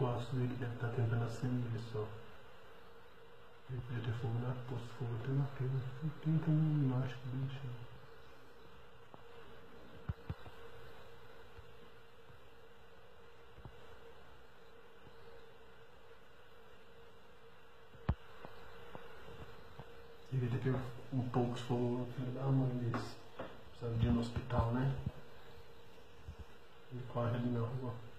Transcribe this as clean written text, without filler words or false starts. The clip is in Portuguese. gosto dele, deve estar tentando acender só. Ele podia ter fogo na poça, fogo até na pena. Tenta um elástico bonitinho. Devia ter pego um pouco de fogo no filho da mãe desse. Precisava de ir no hospital, né? Ele corre ali na rua.